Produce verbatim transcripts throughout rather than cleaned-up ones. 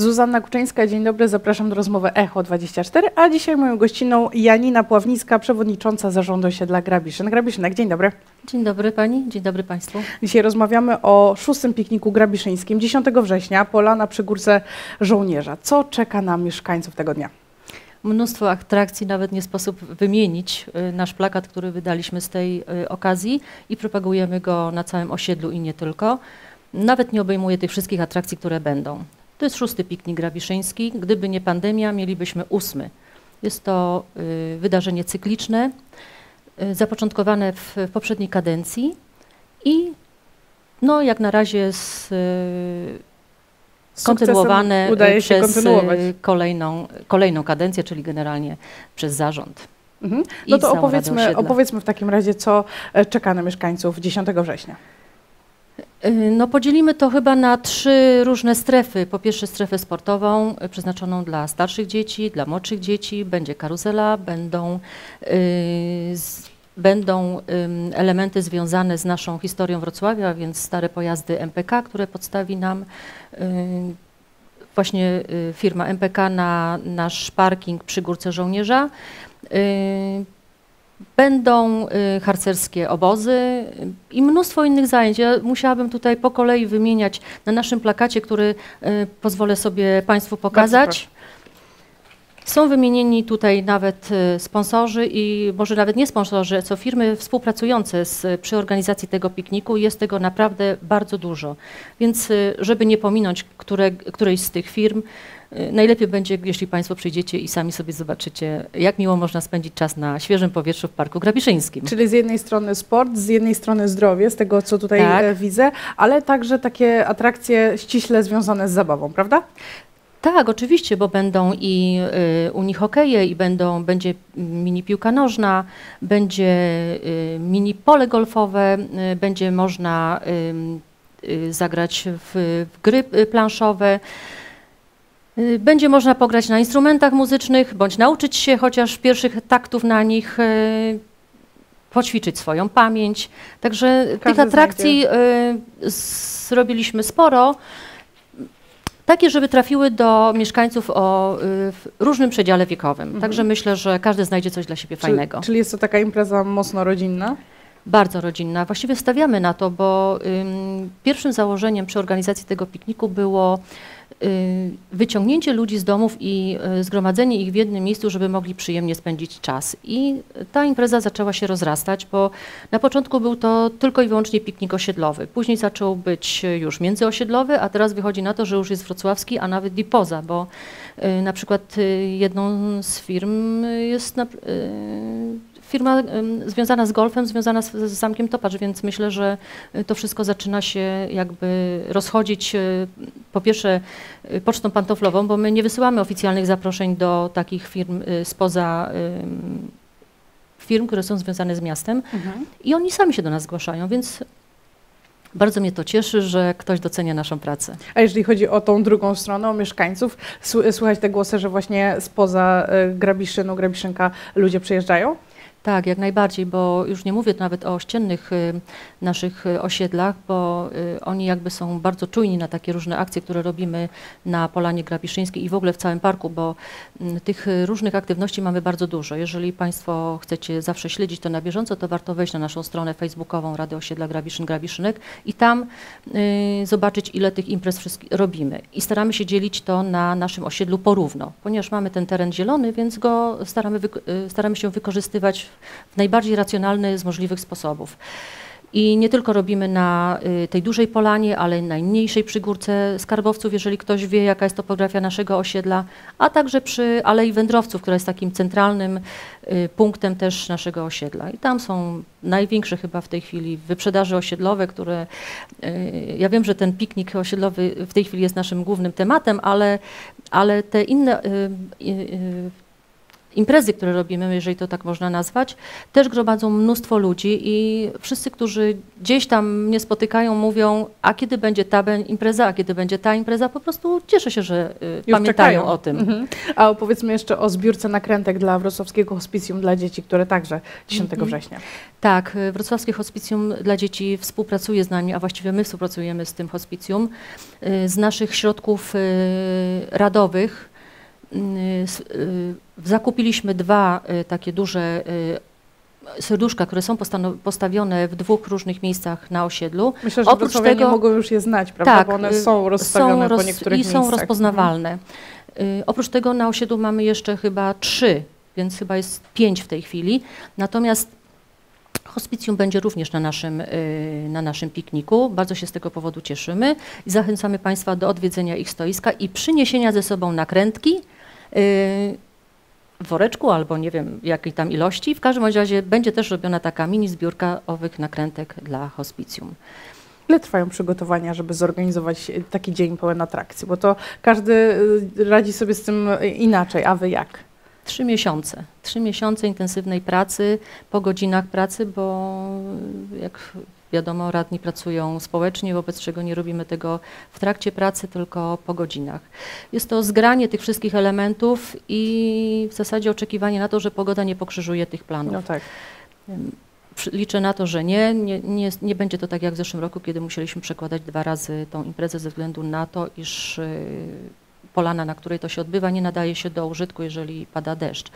Zuzanna Kuczyńska, dzień dobry, zapraszam do rozmowy Echo dwadzieścia cztery, a dzisiaj moją gościną Janina Pławnicka, przewodnicząca zarządu osiedla Grabiszyń-Grabiszynek. Dzień dobry. Dzień dobry pani, dzień dobry państwu. Dzisiaj rozmawiamy o szóstym pikniku grabiszyńskim, dziesiątego września, Polana przy Górce Żołnierza. Co czeka na mieszkańców tego dnia? Mnóstwo atrakcji, nawet nie sposób wymienić nasz plakat, który wydaliśmy z tej okazji i propagujemy go na całym osiedlu i nie tylko. Nawet nie obejmuje tych wszystkich atrakcji, które będą. To jest szósty piknik grabiszyński. Gdyby nie pandemia, mielibyśmy ósmy. Jest to y, wydarzenie cykliczne, y, zapoczątkowane w, w poprzedniej kadencji i no, jak na razie z, y, kontynuowane udaje się przez y, kolejną, kolejną kadencję, czyli generalnie przez zarząd. Mhm. No to opowiedzmy, opowiedzmy w takim razie, co czeka na mieszkańców dziesiątego września. No, podzielimy to chyba na trzy różne strefy. Po pierwsze strefę sportową przeznaczoną dla starszych dzieci, dla młodszych dzieci. Będzie karuzela, będą, yy, z, będą yy, elementy związane z naszą historią Wrocławia, więc stare pojazdy M P K, które podstawi nam yy, właśnie yy, firma M P K na nasz parking przy Górce Żołnierza. Yy, Będą y, harcerskie obozy i mnóstwo innych zajęć. Ja musiałabym tutaj po kolei wymieniać na naszym plakacie, który y, pozwolę sobie państwu pokazać. Są wymienieni tutaj nawet y, sponsorzy i może nawet nie sponsorzy, co firmy współpracujące z, przy organizacji tego pikniku. Jest tego naprawdę bardzo dużo. Więc y, żeby nie pominąć które, którejś z tych firm, najlepiej będzie, jeśli państwo przyjdziecie i sami sobie zobaczycie, jak miło można spędzić czas na świeżym powietrzu w Parku Grabiszyńskim. Czyli z jednej strony sport, z jednej strony zdrowie, z tego co tutaj tak. widzę, ale także takie atrakcje ściśle związane z zabawą, prawda? Tak, oczywiście, bo będą i y, u nich hokeje, i będą, będzie mini piłka nożna, będzie y, mini pole golfowe, y, będzie można y, y, zagrać w, w gry planszowe. Będzie można pograć na instrumentach muzycznych, bądź nauczyć się chociaż pierwszych taktów na nich, poćwiczyć swoją pamięć. Także Każdy tych atrakcji znajdzie. Zrobiliśmy sporo, takie, żeby trafiły do mieszkańców o w różnym przedziale wiekowym. Mhm. Także myślę, że każdy znajdzie coś dla siebie czyli, fajnego. Czyli jest to taka impreza mocno rodzinna? Bardzo rodzinna. Właściwie stawiamy na to, bo ym, pierwszym założeniem przy organizacji tego pikniku było wyciągnięcie ludzi z domów i zgromadzenie ich w jednym miejscu, żeby mogli przyjemnie spędzić czas. I ta impreza zaczęła się rozrastać, bo na początku był to tylko i wyłącznie piknik osiedlowy. Później zaczął być już międzyosiedlowy, a teraz wychodzi na to, że już jest wrocławski, a nawet i poza, bo na przykład jedną z firm jest na, firma związana z golfem, związana z, z Zamkiem Topacz, więc myślę, że to wszystko zaczyna się jakby rozchodzić po pierwsze pocztą pantoflową, bo my nie wysyłamy oficjalnych zaproszeń do takich firm spoza firm, które są związane z miastem mhm. i oni sami się do nas zgłaszają, więc bardzo mnie to cieszy, że ktoś docenia naszą pracę. A jeżeli chodzi o tą drugą stronę, o mieszkańców, słychać te głosy, że właśnie spoza Grabiszynu, Grabiszynka ludzie przyjeżdżają? Tak, jak najbardziej, bo już nie mówię nawet o ościennych y, naszych osiedlach, bo y, oni jakby są bardzo czujni na takie różne akcje, które robimy na Polanie Grabiszyńskiej i w ogóle w całym parku, bo y, tych różnych aktywności mamy bardzo dużo. Jeżeli państwo chcecie zawsze śledzić to na bieżąco, to warto wejść na naszą stronę facebookową Rady Osiedla Grabiszyn-Grabiszynek i tam y, zobaczyć, ile tych imprez wszystkich robimy. I staramy się dzielić to na naszym osiedlu porówno, ponieważ mamy ten teren zielony, więc go staramy, y, staramy się wykorzystywać w najbardziej racjonalny z możliwych sposobów. I nie tylko robimy na y, tej dużej polanie, ale najmniejszej przy Górce Skarbowców, jeżeli ktoś wie, jaka jest topografia naszego osiedla, a także przy Alei Wędrowców, która jest takim centralnym y, punktem też naszego osiedla. I tam są największe chyba w tej chwili wyprzedaże osiedlowe, które... Y, ja wiem, że ten piknik osiedlowy w tej chwili jest naszym głównym tematem, ale, ale te inne... Y, y, y, imprezy, które robimy, jeżeli to tak można nazwać, też gromadzą mnóstwo ludzi i wszyscy, którzy gdzieś tam mnie spotykają, mówią, a kiedy będzie ta impreza, a kiedy będzie ta impreza, po prostu cieszę się, że Już pamiętają czekają. o tym. Mhm. A opowiedzmy jeszcze o zbiórce nakrętek dla Wrocławskiego Hospicjum dla Dzieci, które także dziesiątego września. Tak, Wrocławskie Hospicjum dla Dzieci współpracuje z nami, a właściwie my współpracujemy z tym hospicjum, z naszych środków radowych. Zakupiliśmy dwa takie duże serduszka, które są postawione w dwóch różnych miejscach na osiedlu. Myślę, że oprócz tego mogą już je znać, prawda? Tak, bo one są rozstawione są roz, po niektórych i miejscach. I są rozpoznawalne. Hmm. Oprócz tego na osiedlu mamy jeszcze chyba trzy, więc chyba jest pięć w tej chwili. Natomiast hospicjum będzie również na naszym, na naszym pikniku. Bardzo się z tego powodu cieszymy i zachęcamy Państwa do odwiedzenia ich stoiska i przyniesienia ze sobą nakrętki w woreczku albo nie wiem jakiej tam ilości. W każdym razie będzie też robiona taka mini zbiórka owych nakrętek dla hospicjum. Ile trwają przygotowania, żeby zorganizować taki dzień pełen atrakcji? Bo to każdy radzi sobie z tym inaczej, a wy jak? Trzy miesiące. Trzy miesiące intensywnej pracy, po godzinach pracy, bo jak wiadomo, radni pracują społecznie, wobec czego nie robimy tego w trakcie pracy, tylko po godzinach. Jest to zgranie tych wszystkich elementów i w zasadzie oczekiwanie na to, że pogoda nie pokrzyżuje tych planów. No tak. Liczę na to, że nie. Nie, nie, nie będzie to tak jak w zeszłym roku, kiedy musieliśmy przekładać dwa razy tą imprezę ze względu na to, iż polana, na której to się odbywa, nie nadaje się do użytku, jeżeli pada deszcz.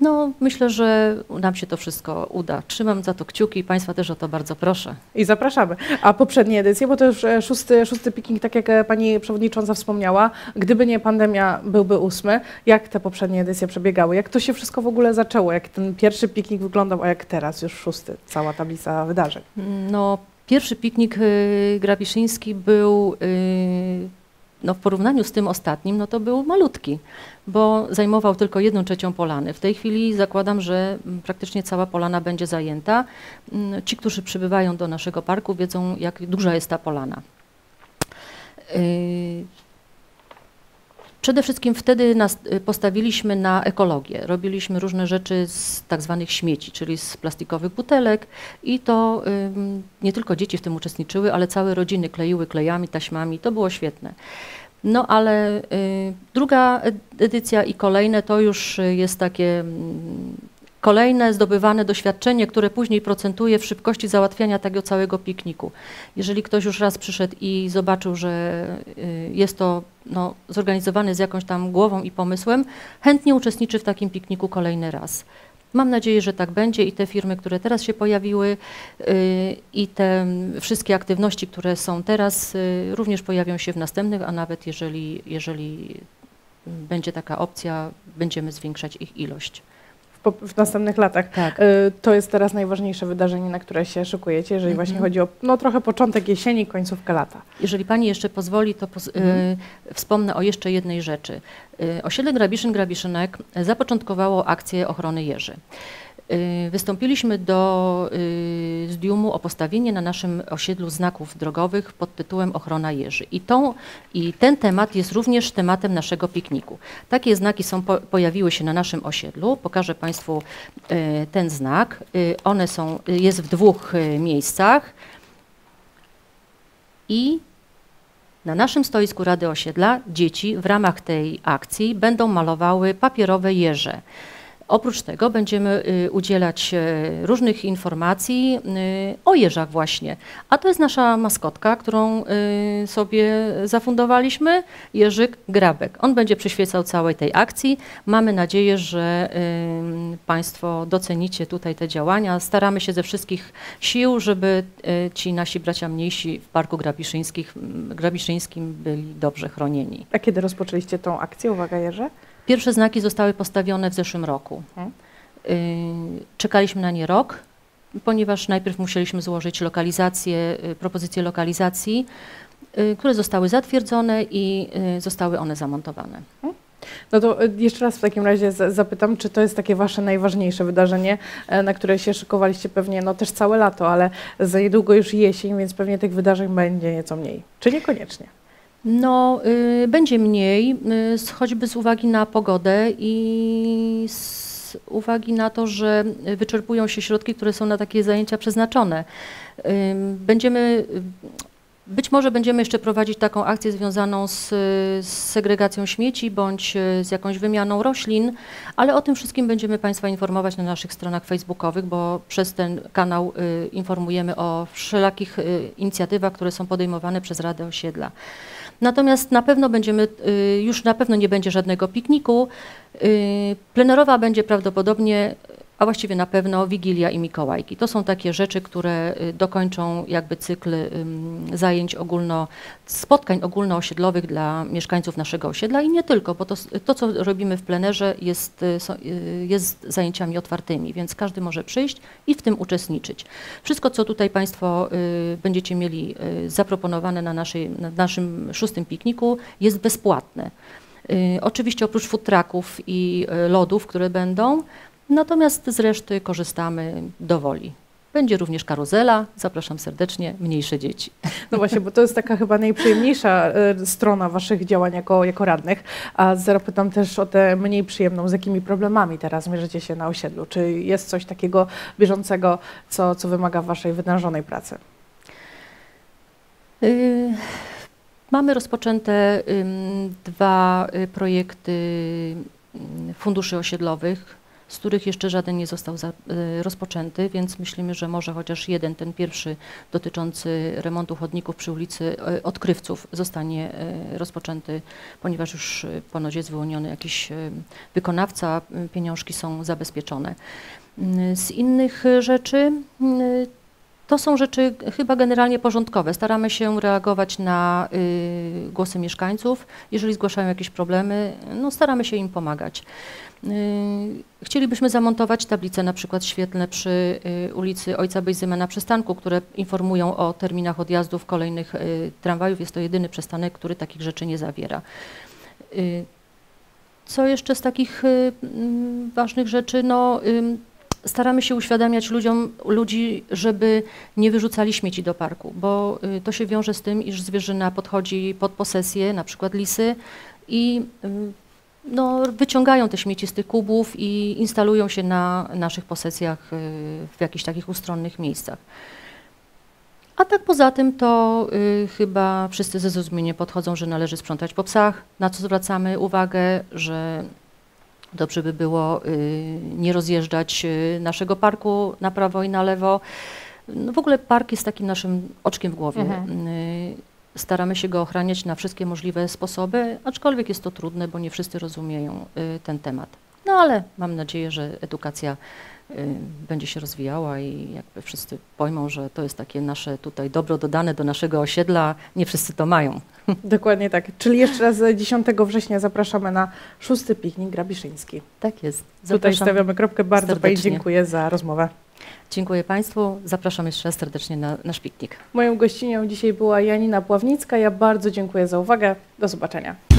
No, myślę, że nam się to wszystko uda. Trzymam za to kciuki i Państwa też o to bardzo proszę. I zapraszamy. A poprzednie edycje, bo to już szósty, szósty piknik, tak jak Pani Przewodnicząca wspomniała, gdyby nie pandemia, byłby ósmy. Jak te poprzednie edycje przebiegały? Jak to się wszystko w ogóle zaczęło? Jak ten pierwszy piknik wyglądał, a jak teraz już szósty? Cała tablica wydarzeń. No, pierwszy piknik y, grabiszyński był... Y, No w porównaniu z tym ostatnim, no to był malutki, bo zajmował tylko jedną trzecią polany. W tej chwili zakładam, że praktycznie cała polana będzie zajęta. Ci, którzy przybywają do naszego parku, wiedzą, jak duża jest ta polana. Przede wszystkim wtedy nas postawiliśmy na ekologię. Robiliśmy różne rzeczy z tak zwanych śmieci, czyli z plastikowych butelek i to ym, nie tylko dzieci w tym uczestniczyły, ale całe rodziny kleiły klejami, taśmami. To było świetne. No ale y, druga edycja i kolejne to już jest takie... Y, Kolejne zdobywane doświadczenie, które później procentuje w szybkości załatwiania tego całego pikniku. Jeżeli ktoś już raz przyszedł i zobaczył, że jest to no, zorganizowane z jakąś tam głową i pomysłem, chętnie uczestniczy w takim pikniku kolejny raz. Mam nadzieję, że tak będzie i te firmy, które teraz się pojawiły yy, i te wszystkie aktywności, które są teraz, yy, również pojawią się w następnych, a nawet jeżeli, jeżeli będzie taka opcja, będziemy zwiększać ich ilość. W następnych latach. Tak. To jest teraz najważniejsze wydarzenie, na które się szykujecie, jeżeli właśnie mm-hmm. chodzi o no, trochę początek jesieni, końcówkę lata. Jeżeli Pani jeszcze pozwoli, to poz- mm-hmm. y- wspomnę o jeszcze jednej rzeczy. Y- Osiedle Grabiszyn-Grabiszynek zapoczątkowało akcję ochrony jeży. Y- wystąpiliśmy do y- Zdiumu o postawienie na naszym osiedlu znaków drogowych pod tytułem Ochrona jeży. I, tą, i ten temat jest również tematem naszego pikniku. Takie znaki są, po- pojawiły się na naszym osiedlu. Pokażę Państwu Państwu ten znak. One są, jest w dwóch miejscach i na naszym stoisku Rady Osiedla dzieci w ramach tej akcji będą malowały papierowe jeże. Oprócz tego będziemy udzielać różnych informacji o jeżach właśnie. A to jest nasza maskotka, którą sobie zafundowaliśmy, Jerzyk Grabek. On będzie przyświecał całej tej akcji. Mamy nadzieję, że Państwo docenicie tutaj te działania. Staramy się ze wszystkich sił, żeby ci nasi bracia mniejsi w Parku Grabiszyńskim byli dobrze chronieni. A kiedy rozpoczęliście tą akcję, uwaga Jerze? Pierwsze znaki zostały postawione w zeszłym roku. Czekaliśmy na nie rok, ponieważ najpierw musieliśmy złożyć lokalizację, propozycje lokalizacji, które zostały zatwierdzone i zostały one zamontowane. No to jeszcze raz w takim razie zapytam, czy to jest takie wasze najważniejsze wydarzenie, na które się szykowaliście pewnie no też całe lato, ale za niedługo już jesień, więc pewnie tych wydarzeń będzie nieco mniej, czy niekoniecznie? No, y, będzie mniej, y, choćby z uwagi na pogodę i z uwagi na to, że wyczerpują się środki, które są na takie zajęcia przeznaczone. Y, będziemy, być może będziemy jeszcze prowadzić taką akcję związaną z, z segregacją śmieci bądź z jakąś wymianą roślin, ale o tym wszystkim będziemy Państwa informować na naszych stronach facebookowych, bo przez ten kanał y, informujemy o wszelakich y, inicjatywach, które są podejmowane przez Radę Osiedla. Natomiast na pewno będziemy, już na pewno nie będzie żadnego pikniku. Plenerowa będzie prawdopodobnie, a właściwie na pewno Wigilia i Mikołajki. To są takie rzeczy, które dokończą jakby cykl zajęć ogólno, spotkań ogólnoosiedlowych dla mieszkańców naszego osiedla i nie tylko, bo to, to co robimy w plenerze jest, jest zajęciami otwartymi, więc każdy może przyjść i w tym uczestniczyć. Wszystko, co tutaj Państwo będziecie mieli zaproponowane na, naszej, na naszym szóstym pikniku, jest bezpłatne. Oczywiście oprócz food trucków i lodów, które będą, natomiast z reszty korzystamy dowoli. Będzie również karuzela, zapraszam serdecznie, mniejsze dzieci. No właśnie, bo to jest taka chyba najprzyjemniejsza strona waszych działań jako, jako radnych. A zapytam też o tę mniej przyjemną, z jakimi problemami teraz mierzycie się na osiedlu? Czy jest coś takiego bieżącego, co, co wymaga waszej wydrążonej pracy? Y Mamy rozpoczęte um, dwa projekty funduszy osiedlowych, z których jeszcze żaden nie został za, y, rozpoczęty, więc myślimy, że może chociaż jeden, ten pierwszy dotyczący remontu chodników przy ulicy y, Odkrywców zostanie y, rozpoczęty, ponieważ już y, ponoć jest wyłoniony jakiś y, wykonawca, y, pieniążki są zabezpieczone. Y, z innych rzeczy y, to są rzeczy chyba generalnie porządkowe. Staramy się reagować na y, głosy mieszkańców. Jeżeli zgłaszają jakieś problemy, no staramy się im pomagać. Y, chcielibyśmy zamontować tablice na przykład świetlne przy y, ulicy Ojca Bejzyma na przystanku, które informują o terminach odjazdów kolejnych y, tramwajów. Jest to jedyny przystanek, który takich rzeczy nie zawiera. Y, co jeszcze z takich y, y, ważnych rzeczy? No, y, Staramy się uświadamiać ludziom, ludzi, żeby nie wyrzucali śmieci do parku, bo to się wiąże z tym, iż zwierzyna podchodzi pod posesję, na przykład lisy, i no, wyciągają te śmieci z tych kubów i instalują się na naszych posesjach w jakichś takich ustronnych miejscach. A tak poza tym to y, chyba wszyscy ze zrozumieniem podchodzą, że należy sprzątać po psach, na co zwracamy uwagę, że dobrze by było y, nie rozjeżdżać y, naszego parku na prawo i na lewo. No w ogóle park jest takim naszym oczkiem w głowie. Mhm. Y, staramy się go ochraniać na wszystkie możliwe sposoby, aczkolwiek jest to trudne, bo nie wszyscy rozumieją y, ten temat. No ale mam nadzieję, że edukacja y, będzie się rozwijała i jakby wszyscy pojmą, że to jest takie nasze tutaj dobro dodane do naszego osiedla. Nie wszyscy to mają. Dokładnie tak. Czyli jeszcze raz dziesiątego września zapraszamy na szósty piknik grabiszyński. Tak jest. Zapraszam. Tutaj stawiamy kropkę. Bardzo Pani dziękuję za rozmowę. Dziękuję Państwu. Zapraszam jeszcze raz serdecznie na nasz piknik. Moją gościnią dzisiaj była Janina Pławnicka. Ja bardzo dziękuję za uwagę. Do zobaczenia.